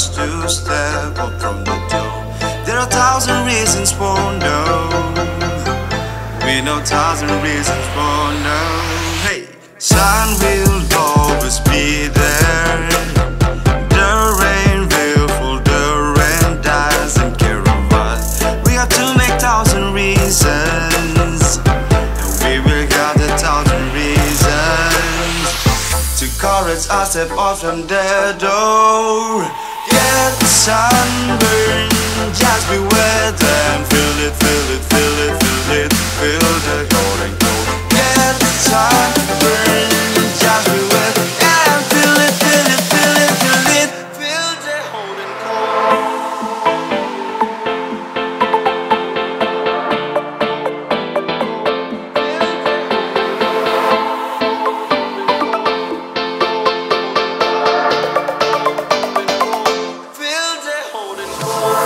just to step up from the door. There are 1,000 reasons for no. We know 1,000 reasons for no. Hey, sun will always be there. The rain will fall, the rain doesn't care of us. We have to make 1,000 reasons, and we will got 1,000 reasons to courage us step off from the door. Get the sunburn. Just be with them, feel it, feel it, feel it, feel it, feel the golden glow. Get the sun burn, just be with them, feel it, feel it, feel it, feel it, feel the golden glow. Feel the golden glow.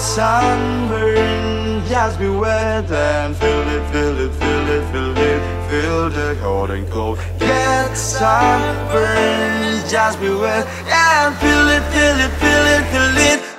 Sunburn, just be with them, feel it, feel it, feel it, feel it, feel the golden glow. Get sunburn, just be with them, feel it, feel it, feel it, feel it.